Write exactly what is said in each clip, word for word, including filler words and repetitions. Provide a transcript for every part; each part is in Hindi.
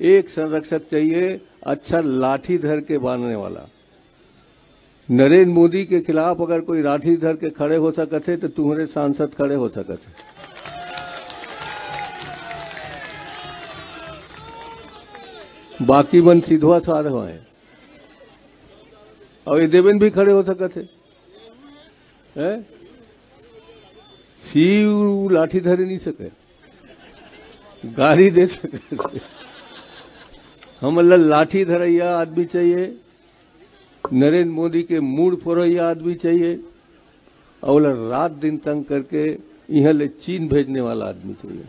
एक संरक्षक चाहिए अच्छा लाठी धर के बांधने वाला। नरेंद्र मोदी के खिलाफ अगर कोई लाठी धर के खड़े हो सकते तो तुम्हारे सांसद खड़े हो सकते। बाकी मन सीधवा साधवा है और ये देवेंद्र भी खड़े हो सकते है। शिव लाठी धरे नहीं सके, गाड़ी दे सके। हम अल्लाह लाठी धरैया आदमी चाहिए, नरेंद्र मोदी के मूड फोरैया आदमी चाहिए और रात दिन तंग करके यहाँ ले चीन भेजने वाला आदमी चाहिए।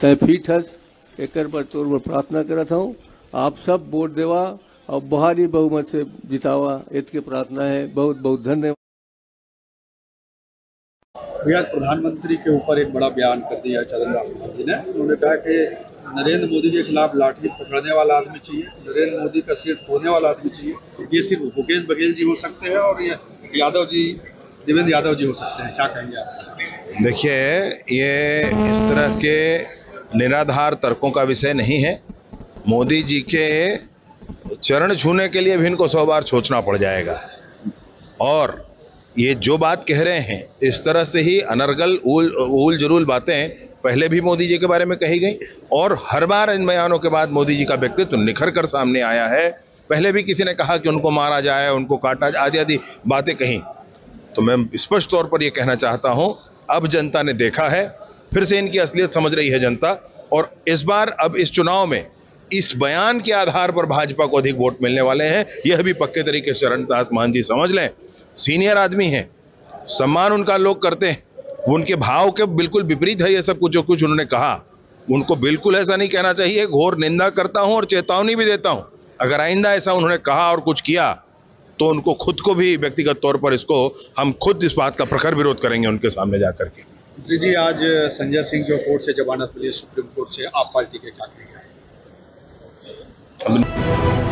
तय फीट हस एकर पर तोर पर प्रार्थना करता हूँ। आप सब वोट देवा और भारी बहुमत से जितावा, इतके प्रार्थना है। बहुत बहुत धन्यवाद। भैया, प्रधानमंत्री के ऊपर एक बड़ा बयान कर दिया चंद्रदास जी ने। उन्होंने कहा कि नरेंद्र मोदी के खिलाफ लाठी पकड़ने वाला आदमी चाहिए, नरेंद्र मोदी का सिर खोने वाला आदमी चाहिए। ये सिर्फ भूपेश बघेल जी हो सकते हैं और ये यादव जी, देवेंद्र यादव जी हो सकते हैं। क्या कहेंगे आप? देखिए, ये इस तरह के निराधार तर्कों का विषय नहीं है। मोदी जी के चरण छूने के लिए भी इनको सौ बार सोचना पड़ जाएगा। और ये जो बात कह रहे हैं, इस तरह से ही अनर्गल ऊल ऊल जरूल बातें पहले भी मोदी जी के बारे में कही गई और हर बार इन बयानों के बाद मोदी जी का व्यक्तित्व निखर कर सामने आया है। पहले भी किसी ने कहा कि उनको मारा जाए, उनको काटा जाए, आदि आदि बातें कहीं। तो मैं स्पष्ट तौर पर यह कहना चाहता हूँ, अब जनता ने देखा है, फिर से इनकी असलियत समझ रही है जनता। और इस बार अब इस चुनाव में इस बयान के आधार पर भाजपा को अधिक वोट मिलने वाले हैं, यह भी पक्के तरीके से चरणदास मान जी समझ लें। सीनियर आदमी हैं, सम्मान उनका लोग करते हैं। उनके भाव के बिल्कुल विपरीत है ये सब कुछ जो कुछ उन्होंने कहा। उनको बिल्कुल ऐसा नहीं कहना चाहिए। घोर निंदा करता हूं और चेतावनी भी देता हूं, अगर आइंदा ऐसा उन्होंने कहा और कुछ किया तो उनको खुद को भी व्यक्तिगत तौर पर इसको हम खुद इस बात का प्रखर विरोध करेंगे उनके सामने जाकर के। जी जी, आज संजय सिंह को कोर्ट से जमानत मिली सुप्रीम कोर्ट से, आप पार्टी के क्या कहेंगे?